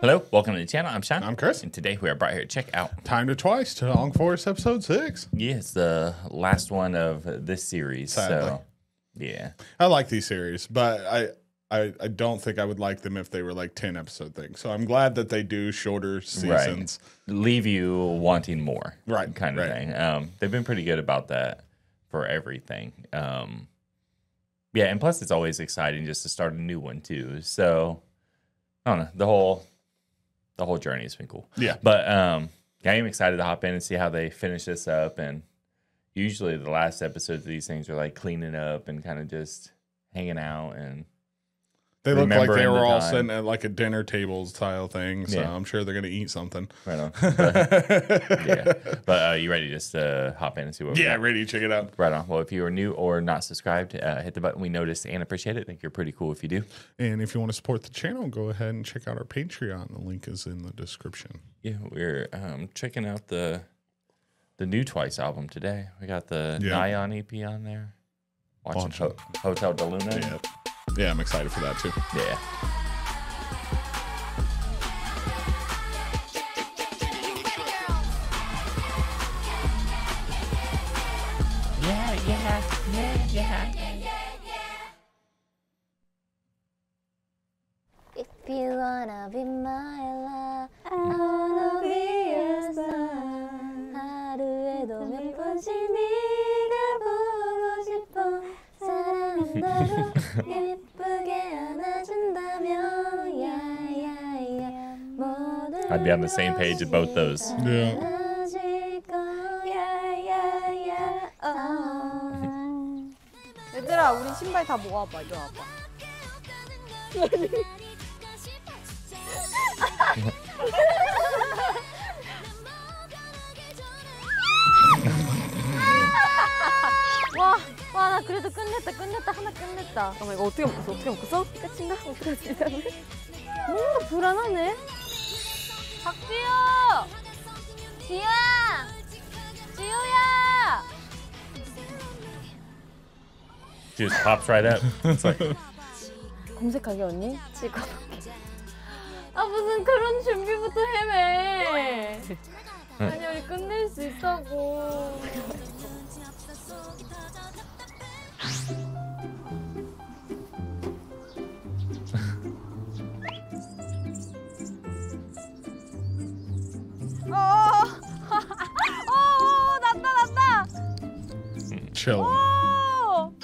Hello, welcome to the channel. I'm Sean. I'm Chris. And today we are brought here to check out Time to Twice to Long Forest episode 6. Yeah, it's the last one of this series. Sadly. So, yeah. I like these series, but I don't think I would like them if they were like 10 episode things. So I'm glad that they do shorter seasons. Right. Leave you wanting more. Right. Kind of thing. They've been pretty good about that for everything. Yeah, and plus it's always exciting just to start a new one too. So, I don't know. The whole journey has been cool. Yeah. But I am excited to hop in and see how they finish this up. And usually the last episodes of these things are like cleaning up and kind of just hanging out. And they look like they were all sitting at like a dinner table style thing. So yeah. I'm sure they're going to eat something. Right on. Yeah. But you ready just to hop in and see what we got? Yeah, ready to check it out. Right on. Well, if you are new or not subscribed, hit the button. We notice and appreciate it. I think you're pretty cool if you do. And if you want to support the channel, go ahead and check out our Patreon. The link is in the description. Yeah, we're checking out the new Twice album today. We got the Nyan EP on there. Watching Hotel De Luna. Yeah. Yeah, I'm excited for that too. Yeah. If you wanna be my love, I wanna be your son. 하루에도 몇 번씩 네가 보고 싶어. 사랑한다고 I'd be on the same page of both those. Yeah. 얘들아, 우리 신발 다 모아봐. 이리 와봐. 와, 나 그래도 끝냈다. 하나 끝냈다. 어머, 이거 어떻게 묶었어? 끝인가? 어떻게 지나네? 뭔가 불안하네. 박지효! 지효야! 지효야! She just pops right up. It's like... 검색하게 언니? 지금. 아 무슨 그런 준비부터 헤매. 아니 우리 끝낼 수 있다고. Chilling. Oh!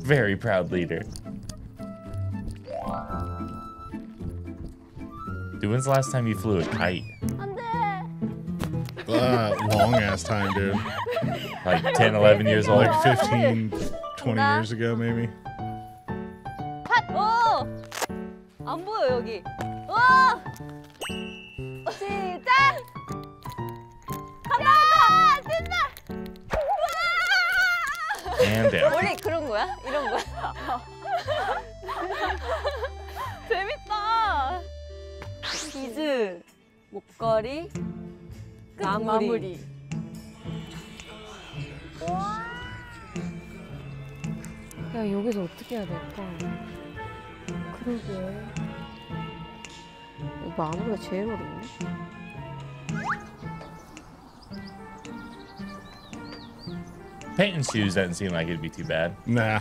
Very proud leader. Dude, when's the last time you flew a kite? Long ass time, dude. Like 10, 11 years old? Like 15, 20 years ago, maybe. Oh! 안 보여 여기. 와! 시작! 간다! 된다! 원래 그런 거야? 이런 거야? 재밌다! 비즈, 목걸이, 마무리. 야, 여기서 어떻게 해야 될까? 그러게. 마무리가 제일 어렵네. Painting shoes doesn't seem like it'd be too bad. Nah.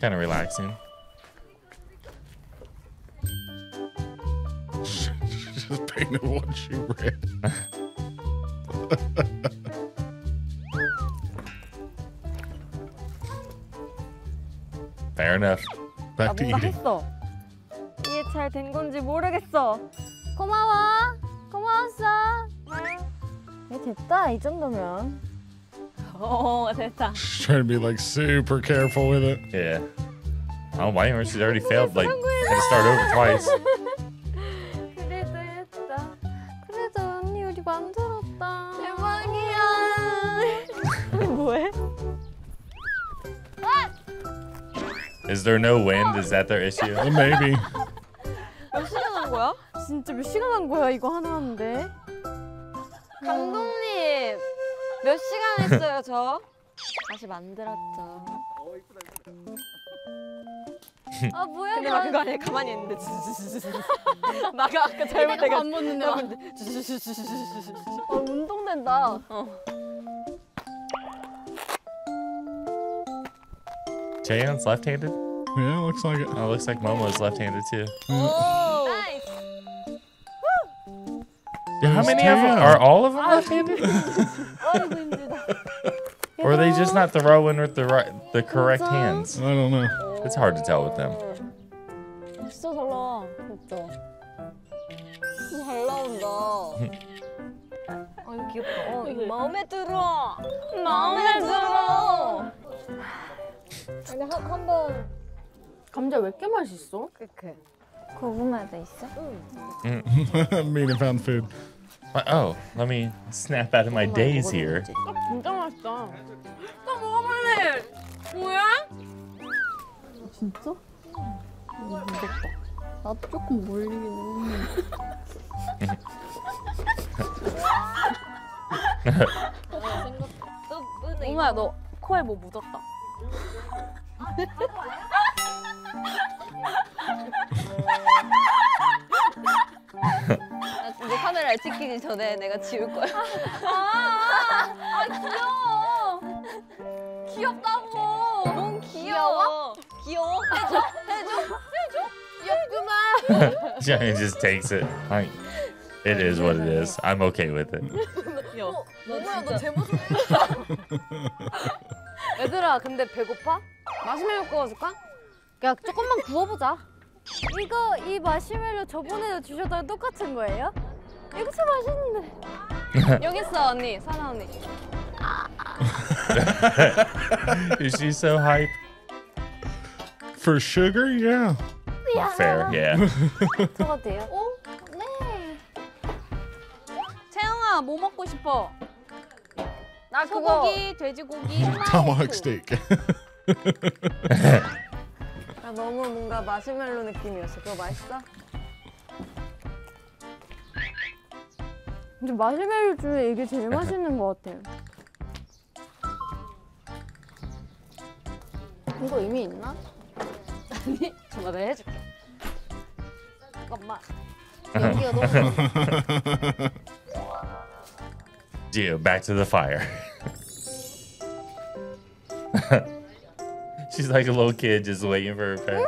Kind of relaxing. Just painted one shoe red. Fair enough. Back to eating. 잘 된 건지 모르겠어. 고마웠어. 네, 됐다 이 정도면. 오, 됐다. She's trying to be like super careful with it. Yeah. Oh, why aren't she already failed? Like, had to start over twice. 그래도 했다. 그래도 언니 우리 만들었다. 대박이야. 뭐해? Is there no wind? Is that their issue? Well, maybe. 몇 시간 한 거야? 진짜 몇 시간 한 거야 이거 하나 하는데? 감독님 몇 시간 했어요 저? 다시 만들었죠. 아 뭐야? 근데 막 그거 아니야 가만히 있는데 나가 아까 잘못돼가지고 안 보는데 아 운동된다. Jaehyun's left-handed? Yeah, looks like it. Oh, looks like Momo's left-handed too. Oh, nice. Woo. How many of them? Are all of them left-handed? Or are they just not throwing with the right, the correct hands? I don't know. It's hard to tell with them. 진짜 달라, 진짜. 진짜 잘 나온다. 아니 귀엽다. 어, 마음에 들어. 마음에 들어. 근데 한번 감자 왜 이렇게 맛있어? 그렇게 고구마도 있어? 응. Mina found food. Oh, let me snap out of my days here. 진짜 맛있다. 나 먹어볼래. 뭐야? 진짜? 무섭다. 나도 조금 몰리긴 했는데. 엄마야 너 코에 뭐 묻었다. 내 카메라를 찍히기 전에 내가 지울 거야. 아 귀여워. 귀엽다고. 너무 귀여워. 귀여워. 해줘. 해줘. 귀엽구나. Jenny just takes it. Like, it is what it is. I'm okay with it. 너무야 너 제 모습. 얘들아 근데 배고파? 마시멜로 구워줄까? 야 조금만 구워보자. 이거 이 마시멜로 저번에도 주셨던 똑같은 거예요? 이거 참 맛있는데. 여기 있어 언니, 사나 언니. Is she so hype? For sugar, yeah. Yeah. Fair, yeah. 저거 돼요? 오, 네. 채영아 뭐 먹고 싶어? 나 소고기, 돼지고기, tomahawk steak. 나 너무 뭔가 마시멜로 느낌이었어. 그거 맛있어? 근데 마시멜로 중에 이게 제일 맛있는 것 같아요. 이거 의미 있나? 아니, 잠깐 내가 해줄게. 잠깐만. 연기가 너무. Jihyo, back to the fire. She's like a little kid just waiting for her pet.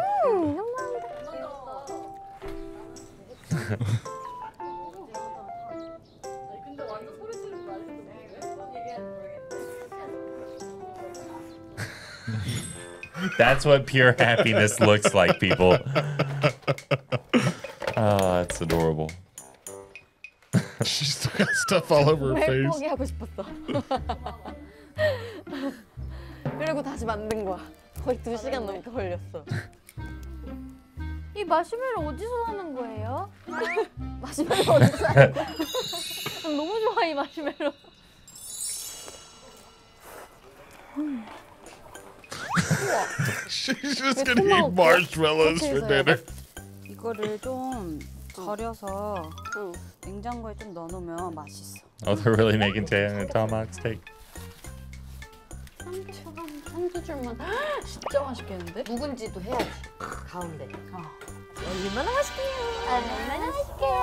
That's what pure happiness looks like, people. Oh, that's adorable. She's still got stuff all over her face. 포기하고 싶었어. 그리고 다시 만든 거야. 거의 2시간 넘게 걸렸어. 이 마시멜로 어디서 사는 거예요? 마시멜로 어디서 사는 거야? 너무 좋아 이 마시멜로. She's just gonna eat marshmallows for dinner. 이거를 좀 절여서 냉장고에 좀 넣어놓으면 맛있어. Oh, they're really making Taehyung and tomahawk steak. 한두 줄만 진짜 맛있겠는데? 묵은지도 해야지. 가운데. 얼마나 맛있게요. 얼마나 맛있게요.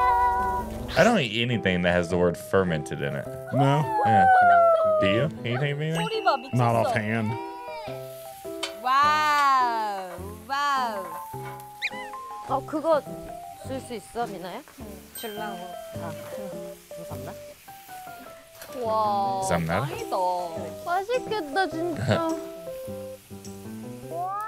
I don't eat anything that has the word fermented in it. No. Yeah. Do you? Anything? Maybe? Not offhand. Wow. Wow. 어 그거. 쓸 수 있어, 미나야? 줄라고. 아, 감사합니다. 와, 맛있다. 맛있겠다, 진짜. 와.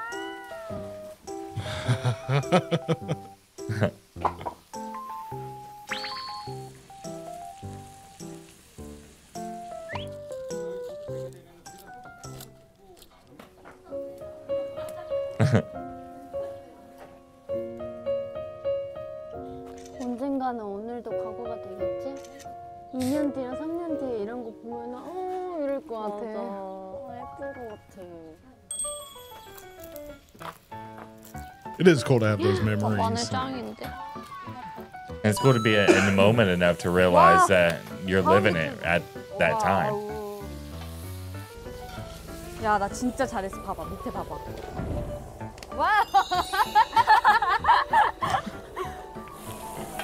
언젠가는 오늘도 과거가 되겠지? 2년 뒤나 3년 뒤에 이런 거 보면 어 이럴 것 같아. 맞아. 예쁠 것 같아. It is cool to have those memories. It's cool to be in the moment enough to realize that you're living it at that time. 야, 나 진짜 잘했어. 봐봐. 밑에 봐봐. 와우.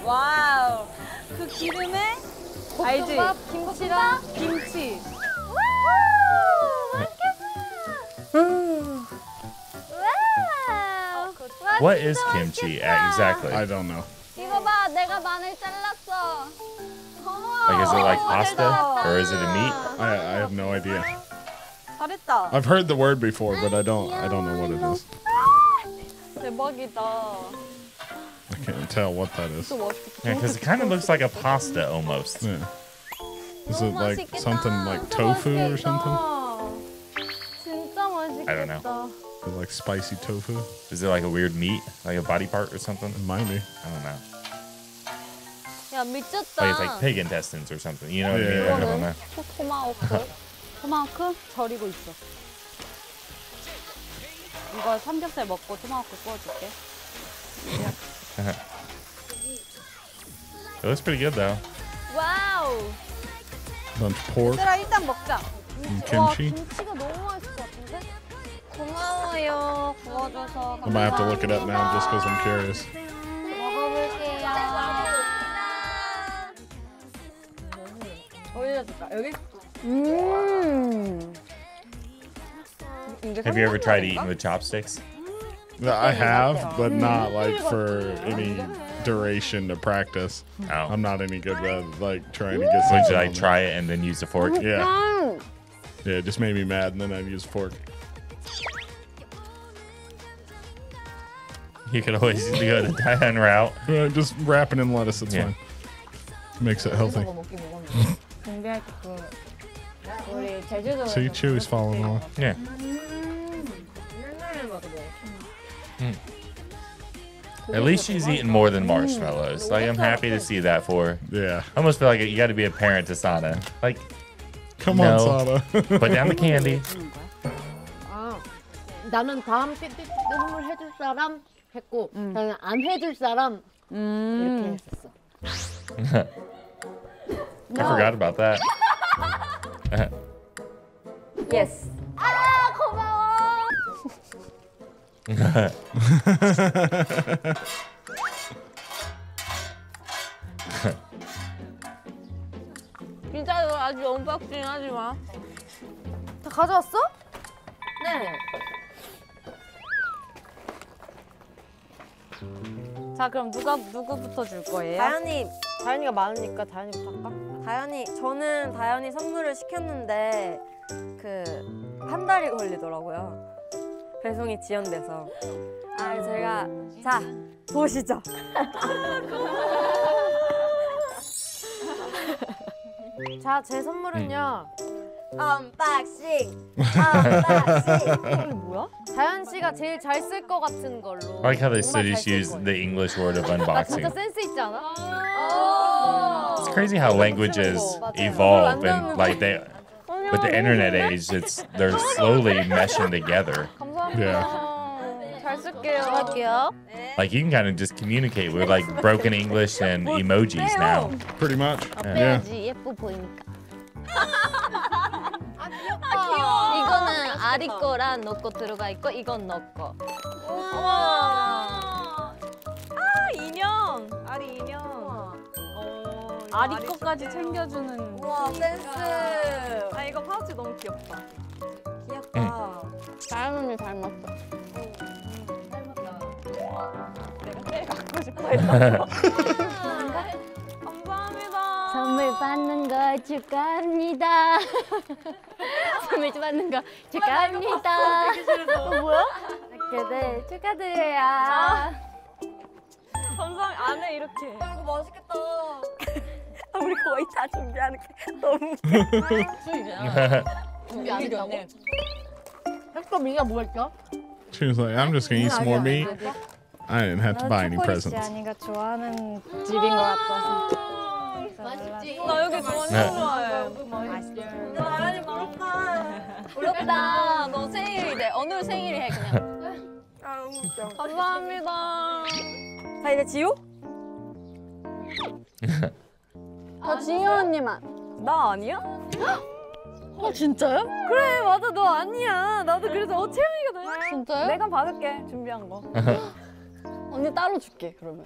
와우. 그 기름에 볶음밥, 김치랑 김치. What is kimchi? Exactly. I don't know. Like, is it like pasta or is it a meat? I have no idea. I've heard the word before, but I don't know what it is. I can't tell what that is. Yeah, because it kind of looks like a pasta almost. Yeah. Is it like something like tofu or something? I don't know. Is it like spicy tofu? Is it like a weird meat? Like a body part or something? It might be. I don't know. Like it's like pig intestines or something. You know what I mean? I don't know. 토마호크 절이고 있어. 이거 삼겹살 먹고 토마호크 구워줄게. It looks pretty good though. Wow. Bunch of pork. 일단 먹자. 김치. 김치가 너무 맛있을 것 같은데. 고마워요. 구워줘서. I might have to look it up now just because I'm curious. 먹어볼게요. Have you ever tried eating with chopsticks? I have, but not like for any duration to practice. Oh. I'm not any good at like trying to get something. Should I try it and then use a fork? Yeah. Yeah, it just made me mad and then I'd use a fork. You could always go the Dahyun route. Yeah, just wrapping in lettuce, it's fine. Makes it healthy. See, Chewy's following along. Yeah. At least she's eating more than marshmallows. Like, I'm happy to see that for her. Yeah. I almost feel like you got to be a parent to Sana. Like, come on, Sana. Put down the candy. 나는 다음 때 뜯음을 해줄 사람 했고, 나는 안 해줄 사람 이렇게 했었어. I forgot about that. Yes. Ah, 고마워. 진짜로 아직 언박싱 하지 마. 다 가져왔어? 네. 자, 그럼 누구부터 줄 거예요? 다현이. 다현이가 많으니까 다현이부터 할까? 저는 다현이 선물을 시켰는데 그 한 달이 걸리더라고요. 배송이 지연돼서. 아, 제가 자, 보시죠. 자, 제 선물은요. 언박싱! 언박싱! 뭐야? 다현 씨가 제일 잘 쓸 것 같은 걸로. I like how they studies use the English word of unboxing. 진짜 센스 있지 않아? Crazy how languages evolve and like they with the internet age they're slowly meshing together. Yeah. Like you can kind of just communicate with like broken English and emojis now. Pretty much. Yeah. 이거는 아리 거랑 너 거 들어가 있고 이건 너 거. 아, 인형. 아리 인형. 아리 거까지 챙겨주는. 우와, 센스. 아, 이거 파우치 너무 귀엽다. 귀엽다. 다현 언니 닮았어. 닮았다. 내가 제일 갖고 싶어 했던 거. 감사합니다. 선물 받는 거 축하합니다. 선물 받는 거 축하합니다. 뭐야? 그래, 축하드려요. 감사합니다. 안에 이렇게. 이거 맛있겠다. 우리 거의 다 준비하는 게 너무 준비 안 했다고? 햇도 미가 뭐 할까? She was like, I'm just gonna eat some more meat. I didn't have to buy any presents. 아니가 좋아하는 집인 것 같아서. 맛있지? 나 여기 너무 좋아해. 맛있지? 나란히 먹었다. 부럽다. 너 생일 내 어느 생일이 해 그냥. 아 진짜. 감사합니다. 자 이제 지효? 저 지효 언니만. 나 아니야? 아 진짜요? 그래 맞아 너 아니야. 나도 그래서 채영이가 너야. 진짜요? 내가 받을게 준비한 거. 언니 따로 줄게 그러면.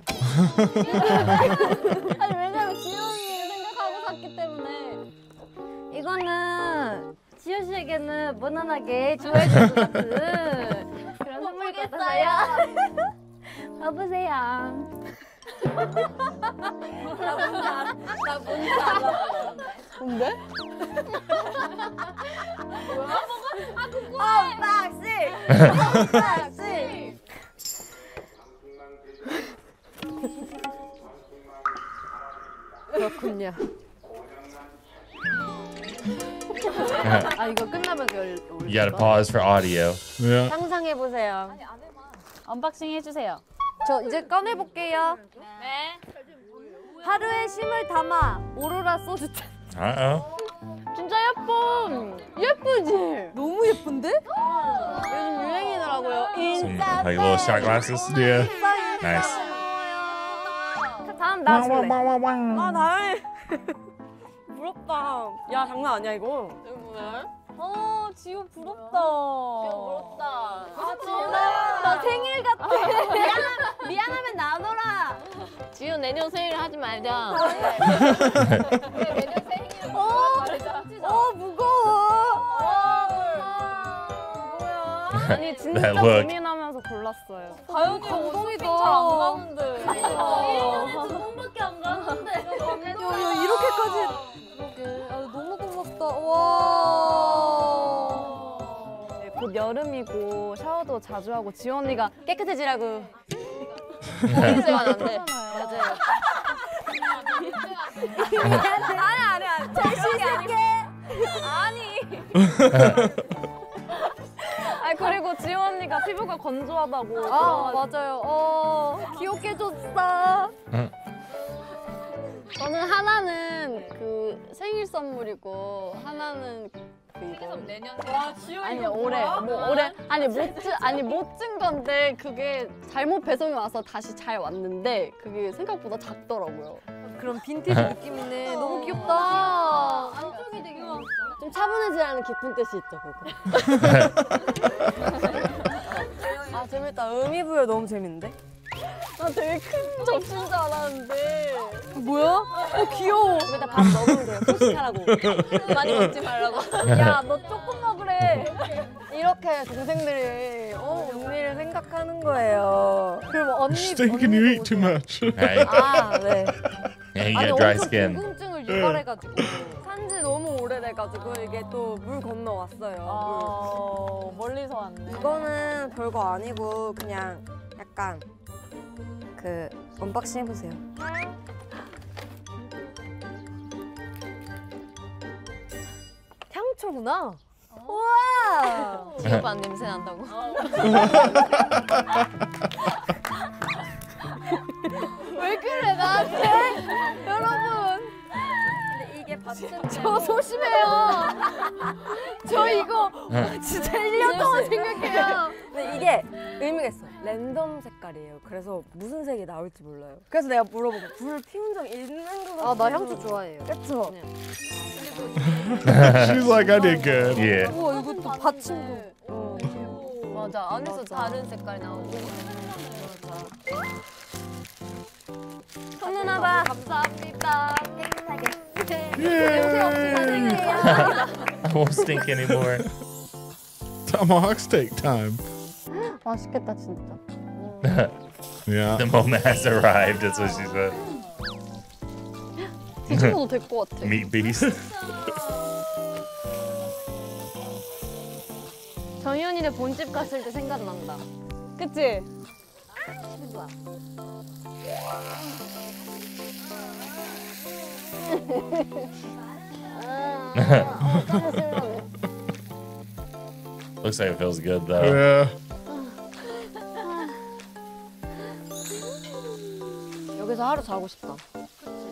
아니 왜냐면 지효이 생각하고 샀기 때문에. 이거는 지효 씨에게는 무난하게 좋아해 줄 것 같은 그런 선물 같아요. 봐보세요. 나 뭔지 알았어. 뭔데? 뭐야? 아 궁금해. 언박싱! 언박싱! 그렇군요. 아 이거 끝나면 You gotta pause for audio. Yeah. 상상해보세요. 아니 안 해봐. 언박싱 해주세요. 저 이제 꺼내볼게요. 네. 하루의 쉼을 담아 오로라 소주잔. 아어. 진짜 예쁨. 예쁘지? 너무 예쁜데? 요즘 유행이더라고요. 인싸. Like little shot glasses. Yeah. Nice. 다음 나 줄래. 아 다음에. 부럽다. 야 장난 아니야 이거. 이거 뭐야? 아 지효 부럽다. 지효 부럽다. 아 지효 나 생일 같아. 미안하면 나눠라. 지효 내년 생일 하지 말자. 그래 내년 생일은 말자. 어 무거워. 뭐야? 아니 진짜 고민하면서 골랐어요. 다현이 옷이 안 가는데. 1년에 두 번밖에 안 가는데. 야 이렇게까지. 너무 고맙다. 와. 네, 곧 여름이고 샤워도 자주 하고 지효 언니가 깨끗해지라고. 깨끗해지면 안 돼. 맞아요. 아니 아니. 잘 씻을게. 아니. 아니 그리고 지효 언니가 피부가 건조하다고. 아 맞아요. 귀엽게 줬어. 저는 하나는 그 생일 선물이고 하나는 그 이거 내년 아니 올해 뭐 올해 아니 못 준 건데 그게 잘못 배송이 와서 다시 잘 왔는데 그게 생각보다 작더라고요. 그런 빈티지 느낌이네. 너무 귀엽다. 안쪽이 되게 귀엽다. 좀 차분해지라는 깊은 뜻이 있죠 그거. 아 재밌다. 의미부여 너무 재밌는데? 나 되게 큰 접시인 줄 알았는데. 뭐야? 귀여워. 여기다 밥 먹으면 돼요. 소식하라고. 많이 먹지 말라고. 야, 너 조금 먹으래. 이렇게 동생들이 언니를 생각하는 거예요. 그럼 언니. Thinking you eat too much. 아, 네. Yeah, you got dry skin. 궁금증을 유발해가지고 산지 너무 오래돼가지고 이게 또 물 건너 왔어요. 아, 멀리서 왔네. 그거는 별거 아니고 그냥 약간. 그 언박싱 해보세요. 향초구나. 우와. 지효 반 냄새 난다고. 왜 그래 나한테? 여러분. 근데 이게 저 조심해요. 저 이거 진짜 1년 동안 생각해요. 근데 이게. 의미가 있어. 랜덤 색깔이에요. 그래서 무슨 색이 나올지 몰라요. 그래서 내가 물어보고 불 피운 적 있는 거 같아요. 아, 나 향초 좋아해요. 그쵸? She's like, I did good. Yeah. 우와, 이거 또 받침도. 맞아, 안에서 다른 색깔이 나오고. 손누나봐. 감사합니다. 행복하게. 냄새 없이 사생해요. I won't stink anymore. Tomahawks take time. 맛있겠다 진짜. Yeah. The moment has arrived. That's what she said. 뒤집어도 될 것 같아. Meat beast. 정연이네 본집 갔을 때 생각난다. 그치? 누구야? Looks like it feels good though. Yeah. 여기서 하루 자고 싶다.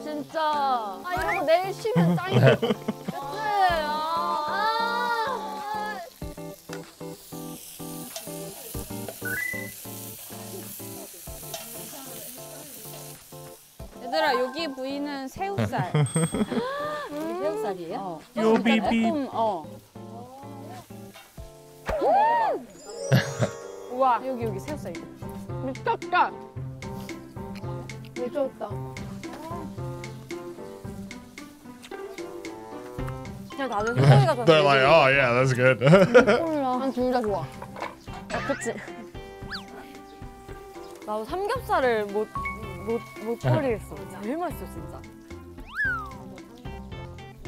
진짜. 아 이러고 내일 쉬면 짱이야. 그치? 얘들아 여기 보이는 새우살. 새우살이에요? 어. 요비비. 우와 여기 새우살. 미쳤다. 미쳤다. 그냥 나는 소리가 더. They're like, oh yeah, that's good. 난 둘 다 좋아. 아, 그치. 나도 삼겹살을 못 버리겠어. 제일 맛있어 진짜.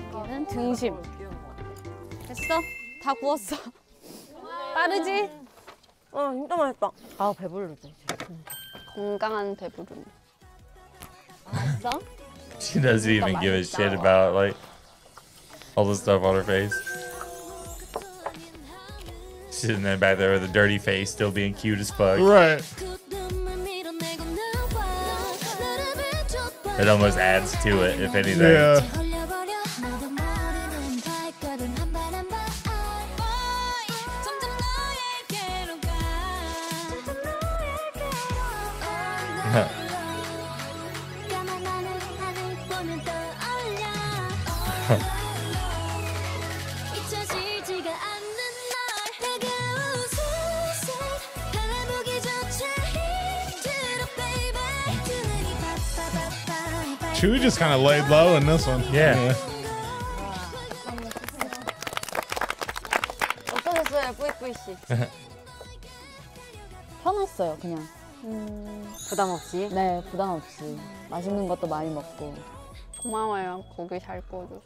이거는 등심. 됐어? 다 구웠어. 빠르지? 어 진짜 맛있다. 아 배부르지. 건강한 배부름. 맛있어? She doesn't even give a shit about like all the stuff on her face. Sitting there back there with a dirty face, still being cute as fuck. Right. It almost adds to it, if anything. Yeah. She just kind of laid low in this one. Yeah. 어떠셨어요, 뿌이뿌이 씨? 편했어요, 그냥. 부담 없이? 네, 부담 없이. 맛있는 것도 많이 먹고. 고마워요, 고기 잘 구워줘서.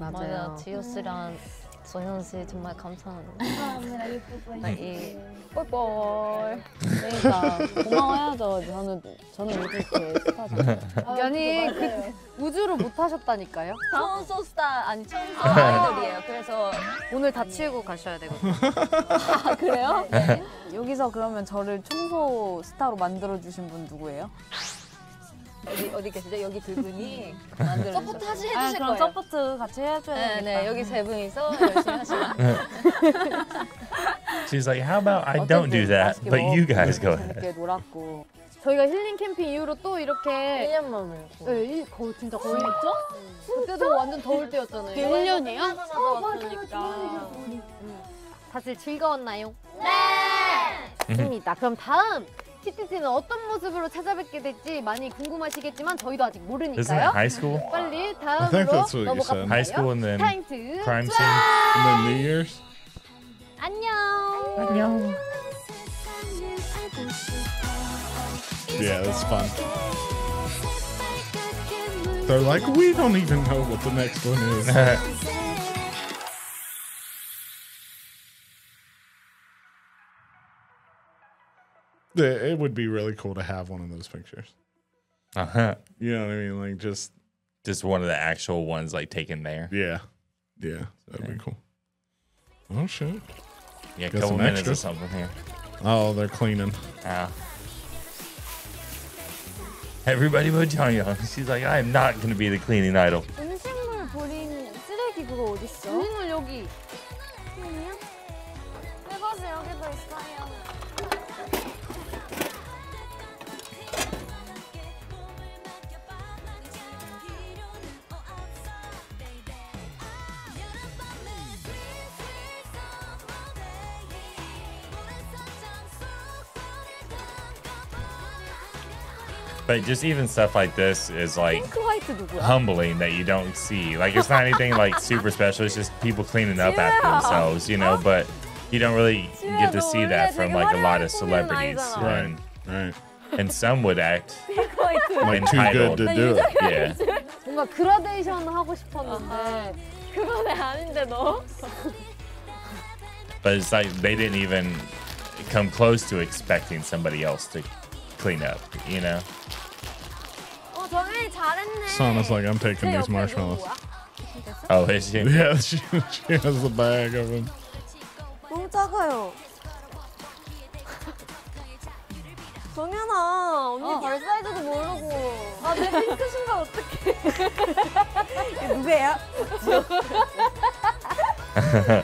맞아요. 지효 씨랑 정현 씨 정말 감사합니다. 감사합니다, 뿌이뿌이. 뻘뻘. 그러니까 고마워야죠. 저는 우주 그 스타잖아요. 연이 그 우주로 못 하셨다니까요? 청소 스타 아니 청소 아이돌이에요. 그래서 오늘 다 치우고 가셔야 되거든요. 아, 그래요? 네. 여기서 그러면 저를 청소 스타로 만들어 주신 분 누구예요? 어디 계시죠? 여기 두 분이 만들어 서포트 해주실 거예요. 그럼 서포트 같이 해줘야 되니까. 네, 여기 세 분이서 열심히 하시면. She's like, how about I don't do that, but you guys go ahead. 재밌게 놀았고. 저희가 힐링 캠핑 이후로 또 이렇게 1년 만에. 네, 진짜 거의 있죠? 그때도 완전 더울 때였잖아요. 1년이요? 맞아. 다들 즐거웠나요? 네! 좋습니다. 그럼 다음! TTC는 어떤 모습으로 찾아뵙게 될지 많이 궁금하시겠지만 저희도 아직 모르니까요. 빨리 다음으로 넘어가볼까요? Time to Twice! 안녕! Yeah, that's fun. They're like, we don't even know what the next one is. It would be really cool to have one of those pictures. Uh-huh. You know what I mean? Like just one of the actual ones like taken there. Yeah. Yeah. That'd be cool. Oh shit. Yeah, a couple minutes or something here. Oh, they're cleaning. Everybody but Jihyo. She's like, I am not gonna be the cleaning idol. 음식물 버리는 쓰레기 그거 어디 있어? 음식물 여기. 여기요? 네, 맞아요. 여기도 있어요. But just even stuff like this is like humbling that you don't see. Like it's not anything like super special. It's just people cleaning up after themselves, you know. But you don't really get to see that from like a lot of celebrities. Right. Right. And some would act like too good to do it. Yeah. 뭔가 그라데이션 하고 싶었는데 그거는 아닌데 너. But it's like they didn't even come close to expecting somebody else to clean up, you know. Sana's like, I'm taking these marshmallows. Oh, is she? Yeah, she has the bag of them. 너무 작아요. 정연아, 언니 발 사이즈도 모르고. 아, 내 핑크 신발 어떡해. 이게 누구예요?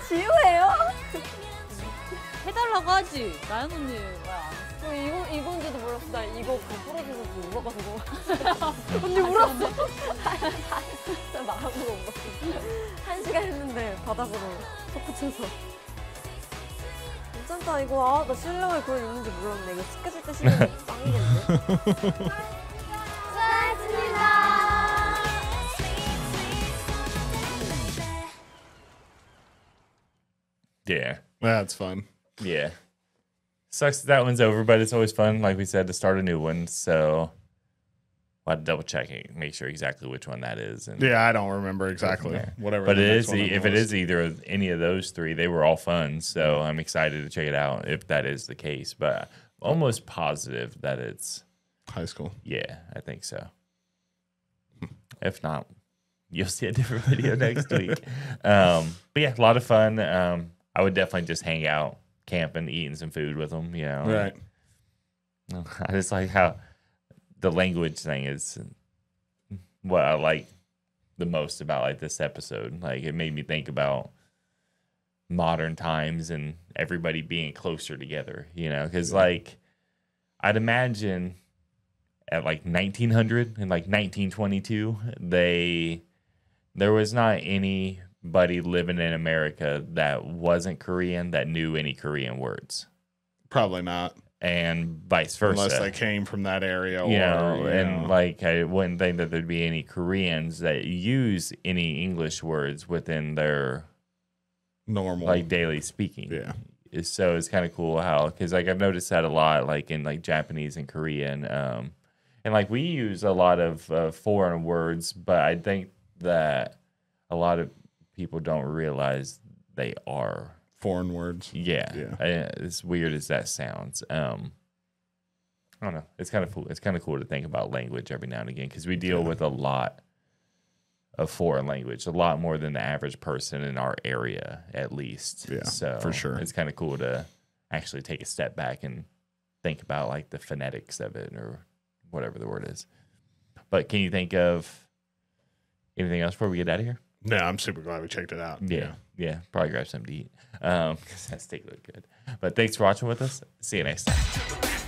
지효예요? 해달라고 하지. 나연 언니 왜 안 했어? 이건지도 몰랐어. 나 이거 부러져서 울어가지고. 언니 울었어? 진짜 말하고 울었어. 1시간 했는데 바닥으로 솟구쳐서. 괜찮다 이거. 아, 나 실력이 그런 있는지 몰랐네. 이거 시켜줄 때 실력이 짱이겠네. Yeah. That's fun. Yeah. Sucks that one's over, but it's always fun, like we said, to start a new one. So we'll have to double check it, make sure exactly which one that is. And yeah, I don't remember exactly. Whatever. But it is, if it is either of any of those three, they were all fun. So I'm excited to check it out if that is the case. But I'm almost positive that it's high school. Yeah, I think so. If not, you'll see a different video next week. But yeah, a lot of fun. I would definitely just hang out, camping, eating some food with them, you know. Right. And I just like how the language thing is what I like the most about like this episode. Like it made me think about modern times and everybody being closer together, you know, because like I'd imagine at like 1900 and like 1922, there was not any buddy living in America that wasn't Korean that knew any Korean words. Probably not. And vice versa. Unless they came from that area. Or, you know. Like I wouldn't think that there'd be any Koreans that use any English words within their normal, like daily speaking. Yeah. So it's kind of cool how, because like I've noticed that a lot, like in like Japanese and Korean. And like we use a lot of foreign words, but I think that a lot of people don't realize they are foreign words. Yeah, yeah. As weird as that sounds, I don't know. It's kind of cool. It's kind of cool to think about language every now and again because we deal with a lot of foreign language, a lot more than the average person in our area, at least. Yeah, so for sure. It's kind of cool to actually take a step back and think about like the phonetics of it or whatever the word is. But can you think of anything else before we get out of here? No, I'm super glad we checked it out. Yeah, yeah. Probably grab something to eat because that's taking a look good. But thanks for watching with us. See you next time.